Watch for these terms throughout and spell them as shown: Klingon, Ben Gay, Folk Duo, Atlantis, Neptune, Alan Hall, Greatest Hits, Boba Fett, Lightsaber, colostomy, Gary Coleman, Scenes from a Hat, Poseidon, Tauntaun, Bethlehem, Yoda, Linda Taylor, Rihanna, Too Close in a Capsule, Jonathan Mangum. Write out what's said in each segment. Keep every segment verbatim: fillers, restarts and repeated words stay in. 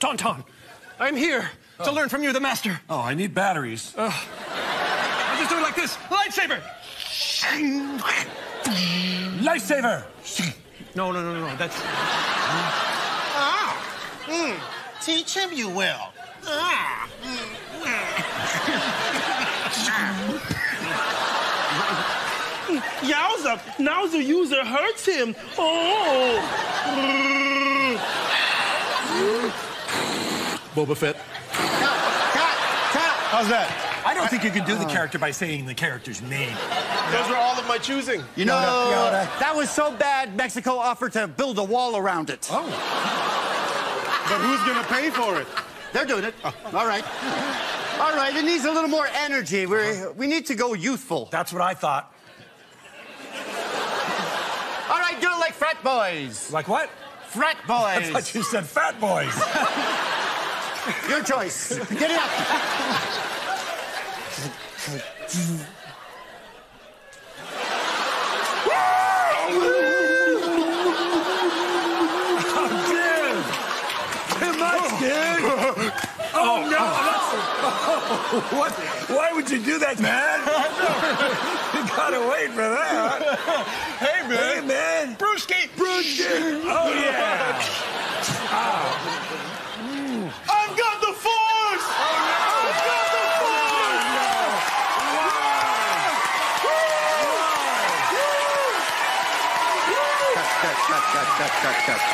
Tauntaun, I'm here oh. to learn from you, the master. Oh, I need batteries. Uh, I'll just do it like this. Lightsaber! Lightsaber! No, no, no, no, no, that's... Ah! Mm. Teach him you will. Ah! Yowza! Now the user hurts him! Oh! Boba Fett. Cut! Cut! Cut! How's that? I don't I, think you can do the character by saying the character's name. Those are all of my choosing. You know, Yoda, Yoda. That was so bad, Mexico offered to build a wall around it. Oh. But who's going to pay for it? They're doing it. Oh. All right. All right, it needs a little more energy. We uh-huh. we need to go youthful. That's what I thought. All right, do it like frat boys. Like what? Frat boys. I thought you said fat boys. Your choice. Get it up. Oh, dude! Am I dead? Oh, no! Oh, what? Why would you do that, man? You gotta wait for that. Hey, man. Hey, man. Brewski! Brewski! Oh, yeah! Oh. I've got the force! Oh, no. Cut, cut, cut, cut, cut.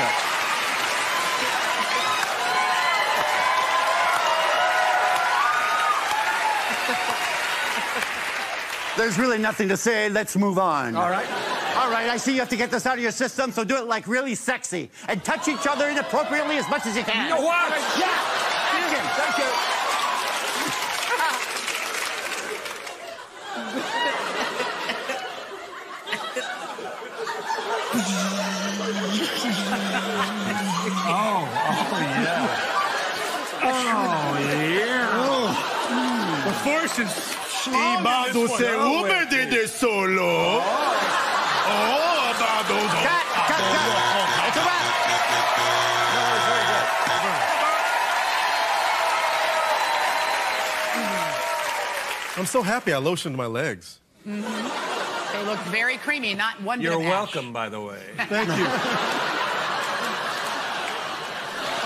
There's really nothing to say. Let's move on. All right. All right, I see you have to get this out of your system, so do it like really sexy and touch each other inappropriately as much as you can. You know what? Yeah. Yeah. Thank you. Oh, oh, yeah. Oh, yeah. Oh. Mm. The force is... Ibado se humede de solo. Oh, Ibado. Cut, cut, cut. Come on. No, it's very good. I'm so happy I lotioned my legs. Mm-hmm. They look very creamy, not one bit of ash. You're welcome, by the way. Thank you.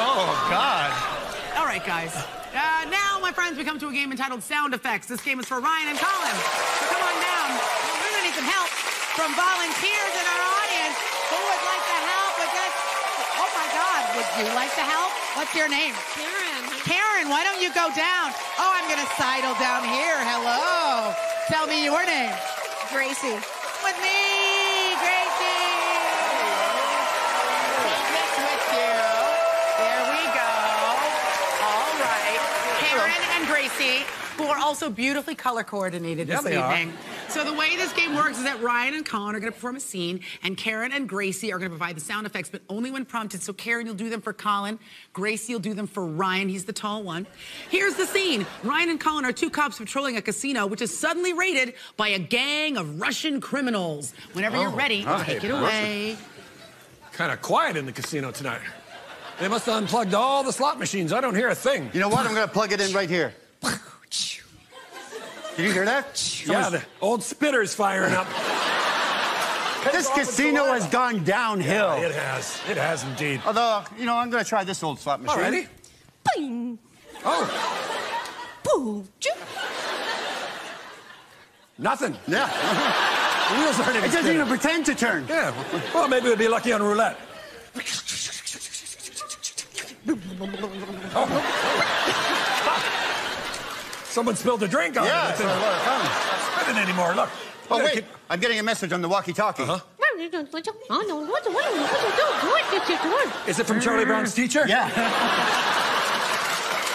Oh, God. All right, guys. Uh, now, my friends, we come to a game entitled Sound Effects. This game is for Ryan and Colin. So come on down. We're going to need some help from volunteers in our audience. Who would like to help with this? Oh, my God. Would you like to help? What's your name? Karen. Karen, why don't you go down? Oh, I'm going to sidle down here. Hello. Tell me your name. Gracie. With me. Who are also beautifully color coordinated yeah, this evening. Are. So the way this game works is that Ryan and Colin are going to perform a scene, and Karen and Gracie are going to provide the sound effects, but only when prompted. So Karen, you'll do them for Colin. Gracie, you'll do them for Ryan. He's the tall one. Here's the scene. Ryan and Colin are two cops patrolling a casino, which is suddenly raided by a gang of Russian criminals. Whenever oh, you're ready, right. take it away. Kind of quiet in the casino tonight. They must have unplugged all the slot machines. I don't hear a thing. You know what? I'm going to plug it in right here. Did you hear that? Someone's... Yeah, the old spitter's firing up. This casino has gone downhill. Yeah, it has. It has indeed. Although, you know, I'm going to try this old slot machine. Alrighty. Bing. Oh. Boo. Nothing. Yeah. The wheels aren't even It doesn't spinning. even pretend to turn. Yeah. Well, maybe we'd be lucky on roulette. Oh. Someone spilled a drink on yeah, it. Yeah, it's not spinning anymore. Look. Oh, wait. Keep... I'm getting a message on the walkie-talkie. Uh-huh. Is it from Charlie Brown's teacher? Yeah.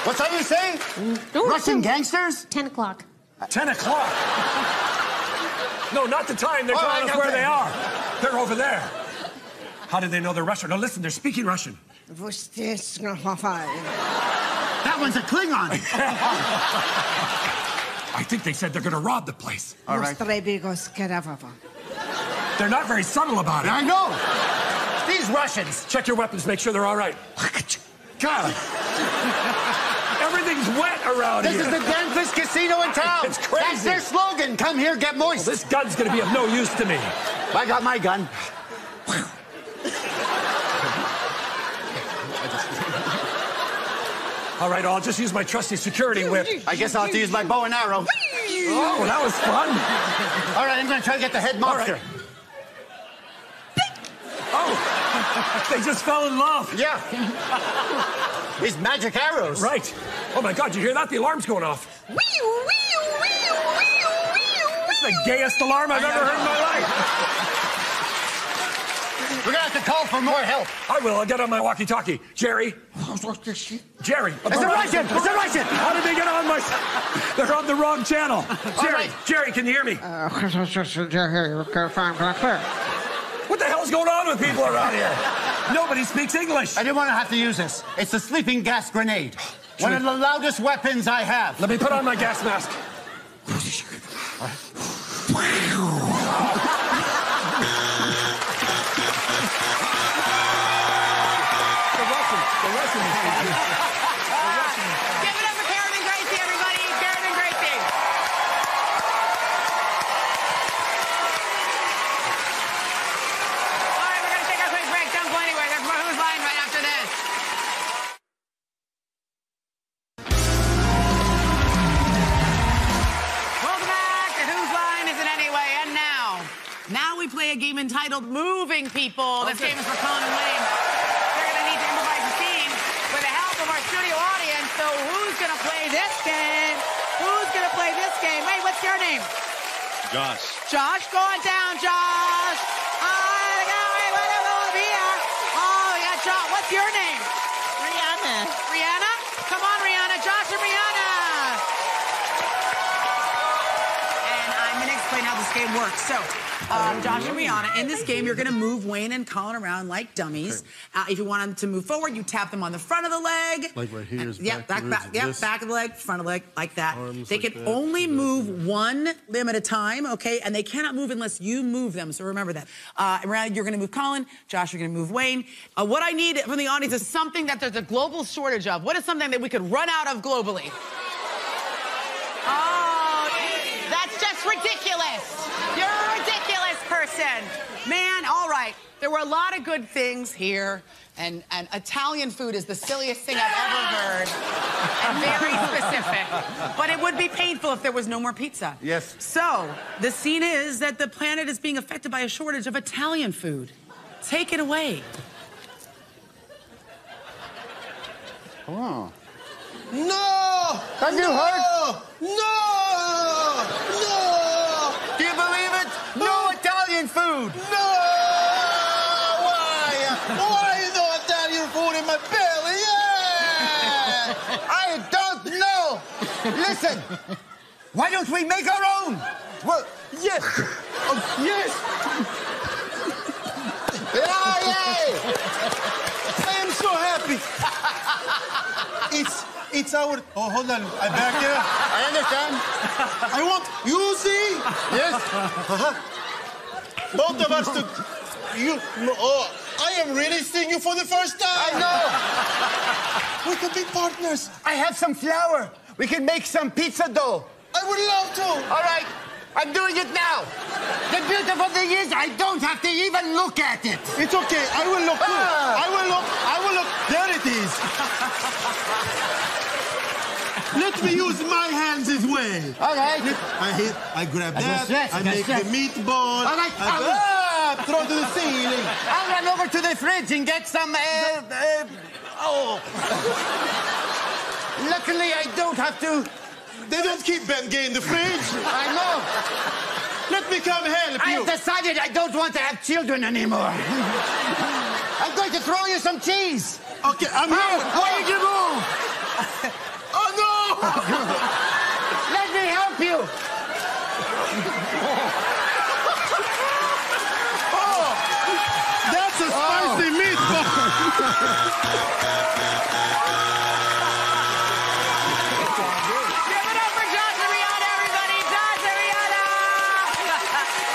What time do you say? Don't Russian gangsters? Ten o'clock. Ten o'clock? No, not the time. They're oh, telling us where they are. They're over there. How do they know they're Russian? No, listen, they're speaking Russian. That one's a Klingon. I think they said they're going to rob the place. All right. They're not very subtle about it. I know. These Russians. Check your weapons. Make sure they're all right. God. Everything's wet around this here. This is the densest casino in town. It's crazy. That's their slogan. Come here, get moist. Well, this gun's going to be of no use to me. I got my gun. All right, I'll just use my trusty security whip. I guess I'll have to use my bow and arrow. Oh, that was fun. All right, I'm going to try to get the head monster. Right. Oh, they just fell in love. Yeah. These magic arrows. Right. Oh, my God, you hear that? The alarm's going off. It's the gayest alarm I've ever heard in my life. We're going to have to call for more help. I will. I'll get on my walkie-talkie. Jerry. Jerry. It's a Russian. It's a Russian. How did they get on my... They're on the wrong channel. Jerry, right. Jerry, can you hear me? What the hell's going on with people around here? Nobody speaks English. I didn't want to have to use this. It's a sleeping gas grenade. One of the loudest weapons I have. Let me put on my gas mask. Play a game entitled Moving People. That's famous for Colin and Wayne. They're going to need to improvise a scene with the help of our studio audience. So who's going to play this game? Who's going to play this game? Wait, what's your name? Josh. Josh, go on down, Josh. I got it. We'll be here. Oh, yeah, Josh. What's your name? Rihanna. Rihanna? Come on, Rihanna. Josh and Rihanna. And I'm going to explain how this game works. So... Um, Josh and Rihanna, in this game, you're going to move Wayne and Colin around like dummies. Uh, if you want them to move forward, you tap them on the front of the leg. Like right here is yep, back, back, yep, back of the leg, front of the leg, like that. Arms they like can that, only move that. one limb at a time, okay? And they cannot move unless you move them, so remember that. Uh, Rihanna, you're going to move Colin. Josh, you're going to move Wayne. Uh, what I need from the audience is something that there's a global shortage of. What is something that we could run out of globally? Oh, that's just ridiculous. You're a ridiculous person. Man, all right. There were a lot of good things here, and, and Italian food is the silliest thing I've ever heard, and very specific. But it would be painful if there was no more pizza. Yes. So, the scene is that the planet is being affected by a shortage of Italian food. Take it away. Oh. No! Have you heard? No! No! No! Food. No! Why? Why is no Italian food in my belly? Yeah! I don't know! Listen, why don't we make our own? Well, yes! Oh, yes! Yeah, yeah. I am so happy! It's, it's our... Oh, hold on, I'm back here. I understand. I want... You see? Yes? Uh-huh. Both of us to... You... Oh, I am really seeing you for the first time. I know. We could be partners. I have some flour. We can make some pizza dough. I would love to. All right. I'm doing it now. The beautiful thing is I don't have to even look at it. It's okay. I will look too. Ah. I will look. I will look. There it is. Let me use my hands as well. All right. I hit, I grab that, yes, I make yes. the meatball. All right. I will... ah, throw to the ceiling. I'll run over to the fridge and get some, uh, uh, oh. Luckily, I don't have to... They don't keep Ben Gay in the fridge. I know. Let me come help you. I've decided I don't want to have children anymore. I'm going to throw you some cheese. Okay, I'm here. Oh, why did you move? Oh, no! Let me help you. Oh, that's a spicy oh. meatball. Give it up for Josh and Rihanna, everybody. Josh and Rihanna.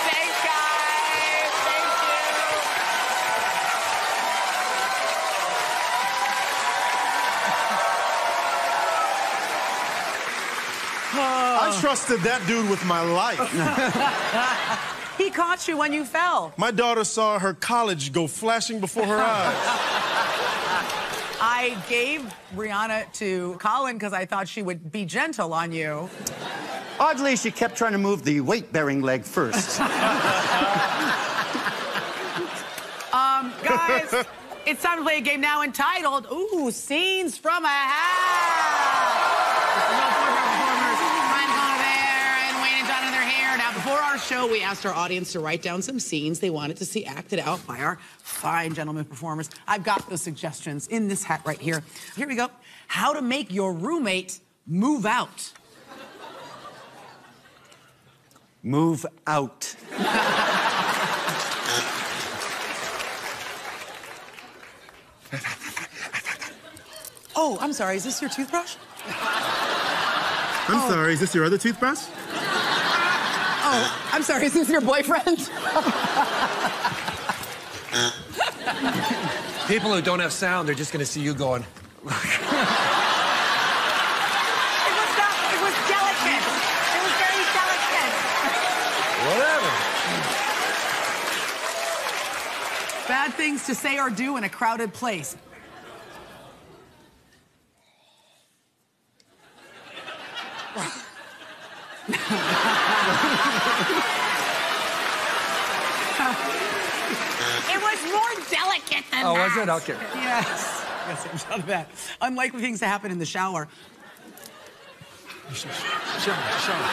Thanks, guys. Thank you. I trusted that dude with my life. He caught you when you fell. My daughter saw her college go flashing before her eyes. I gave Rihanna to Colin because I thought she would be gentle on you. Oddly, she kept trying to move the weight-bearing leg first. um, guys, it's time to play a game now entitled, ooh, Scenes from a Hat. Before our show, we asked our audience to write down some scenes they wanted to see acted out by our fine gentlemen performers. I've got those suggestions in this hat right here. Here we go. How to make your roommate move out. Move out. Oh, I'm sorry. Is this your toothbrush? I'm oh. sorry. Is this your other toothbrush? Oh, I'm sorry, is this your boyfriend? People who don't have sound, they're just gonna see you going. It was not, it was delicate. It was very delicate. Whatever. Bad things to say or do in a crowded place. It was more delicate than oh, that. Oh, was it? Okay. Yes. Yes, it was not bad. Unlikely things to happen in the shower. Shower, shower.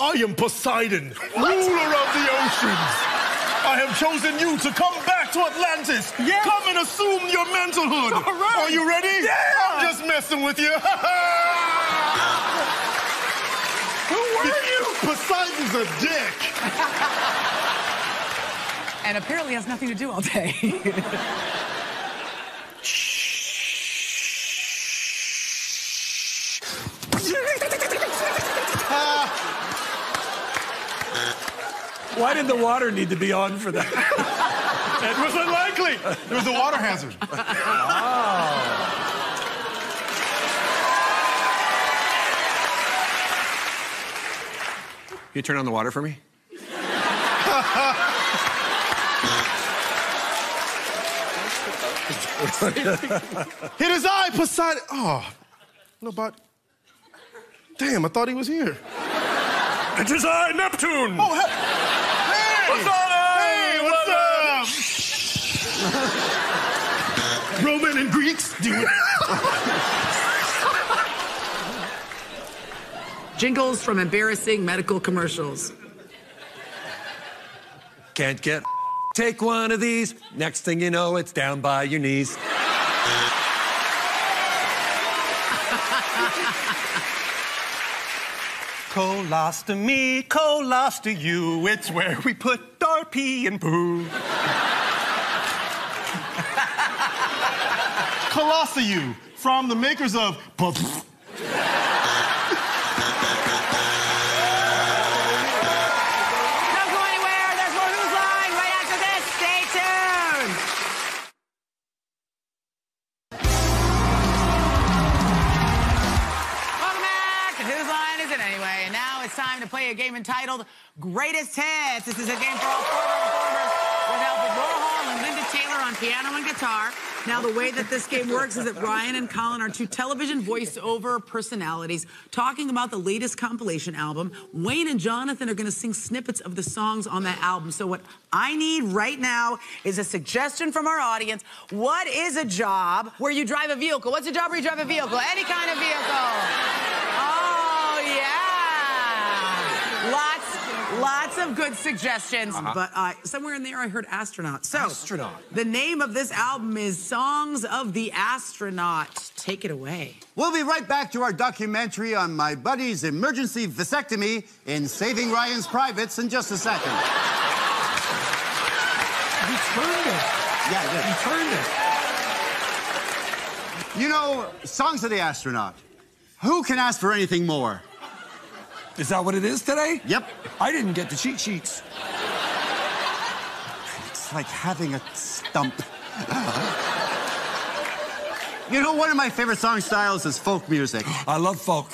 I am Poseidon, what? Ruler of the oceans. I have chosen you to come back to Atlantis. Yes. Come and assume your manhood. Right. Are you ready? Yeah. I'm just messing with you. Who were you? Poseidon's a dick. And apparently has nothing to do all day. uh, why did the water need to be on for that? It was unlikely. It was a water hazard. Oh. Can you turn on the water for me? It is I, Poseidon. Oh, no, but damn, I thought he was here. It is I, Neptune. Oh, he hey, what's up? Hey, what's up? Roman and Greeks, dude. Jingles from embarrassing medical commercials. Can't get take one of these. Next thing you know, it's down by your knees. Colostomy, colostomy, you. It's where we put our pee and poo. Colostomy, from the makers of... a game entitled Greatest Hits. This is a game for all four performers with Alan Hall and Linda Taylor on piano and guitar. Now, the way that this game works is that Ryan and Colin are two television voiceover personalities talking about the latest compilation album. Wayne and Jonathan are going to sing snippets of the songs on that album. So what I need right now is a suggestion from our audience. What is a job where you drive a vehicle? What's a job where you drive a vehicle? Any kind of vehicle. Lots, lots of good suggestions, uh-huh. but uh, somewhere in there I heard astronaut. So, astronaut. The name of this album is Songs of the Astronaut. Take it away. We'll be right back to our documentary on my buddy's emergency vasectomy in Saving Ryan's Privates in just a second. You turned it. Yeah, yeah. You turned it. You know, Songs of the Astronaut. Who can ask for anything more? Is that what it is today? Yep. I didn't get the cheat sheets. It's like having a stump. You know, one of my favorite song styles is folk music. I love folk.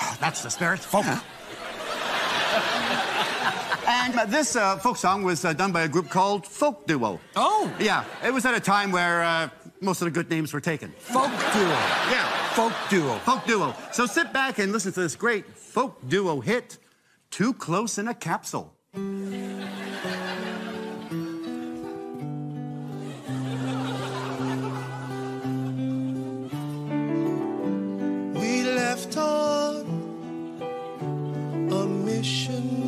Oh, that's the spirit. Folk. Yeah. And uh, this uh, folk song was uh, done by a group called Folk Duo. Oh. Yeah, it was at a time where uh, most of the good names were taken. Folk Duo. Yeah. Folk Duo. Folk Duo. So sit back and listen to this great Folk Duo hit, Too Close in a Capsule. We left on a mission.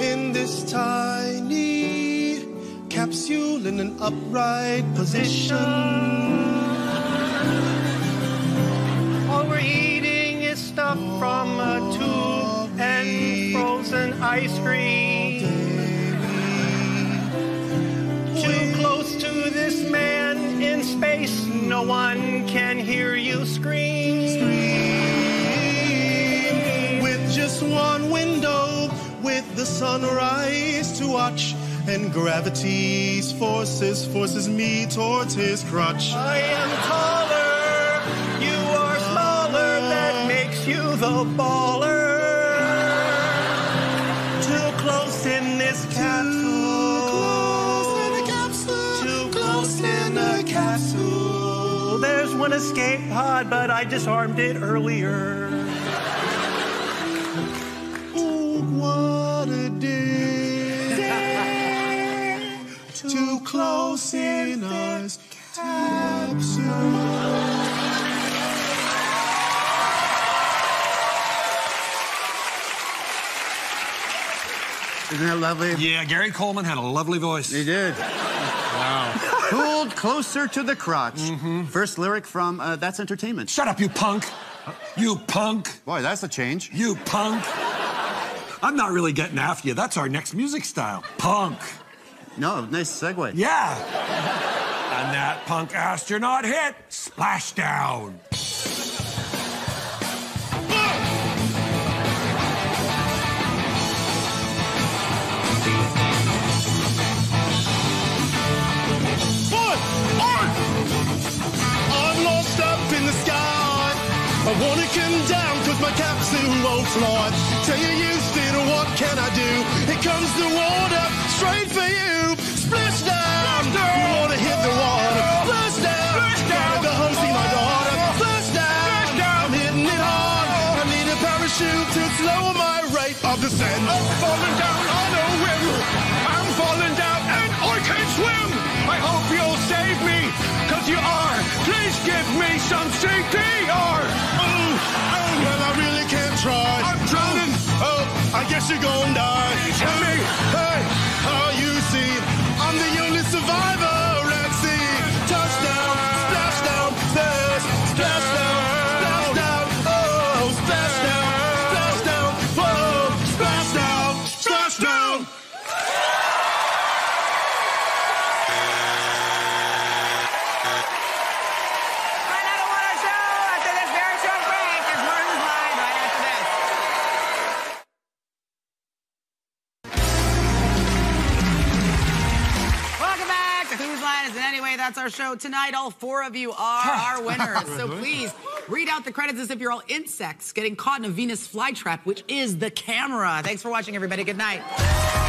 In this tiny capsule in an upright position. All we're eating is stuff from a tube and frozen ice cream. Too close to this man in space, no one can hear you scream. Scream. With just one window, with the sunrise to watch, and gravity's forces forces me towards his crutch. I am taller, you are smaller, that makes you the baller. Too close in this capsule. Too close in a capsule. Too close in a capsule. There's one escape pod, but I disarmed it earlier. What a day. Too close in a capsule. Isn't that lovely? Yeah, Gary Coleman had a lovely voice. He did. Wow. Pulled Closer to the Crotch. Mm-hmm. First lyric from uh, That's Entertainment. Shut up, you punk. You punk. Boy, that's a change. You punk. I'm not really getting after you. That's our next music style. Punk. No, nice segue. Yeah. And that punk astronaut hit, Splashdown. I'm lost up in the sky. I wanna come down cause my capsule won't fly. Tell you you what can I do? Here comes the water, straight for you. Splash down, you wanna hit the water. Splash down, gotta go home see my daughter. Splash down, I'm hitting it hard. I need a parachute to slow my rate of descent. I'm falling down on a whim. I'm falling down and I can't swim. I hope you'll save me, cause you are. Please give me some C P R. Oh, oh, well I really can't try. I'm drowning. Oh, I guess you're gonna die. Hey, hey, oh, you see, I'm the only survivor at sea. Touchdown, splashdown, splash, splashdown, splashdown, oh, splashdown, splashdown, oh, splashdown, splashdown. Right now, the water show after this very short break is Martin's Line right after this. That's our show tonight. All four of you are our winners. So please read out the credits as if you're all insects getting caught in a Venus flytrap, which is the camera. Thanks for watching, everybody. Good night.